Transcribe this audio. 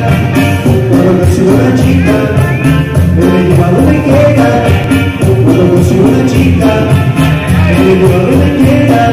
cuando consigo una chica, en el lugar donde quiera, cuando consigo una chica, en el lugar donde quiera.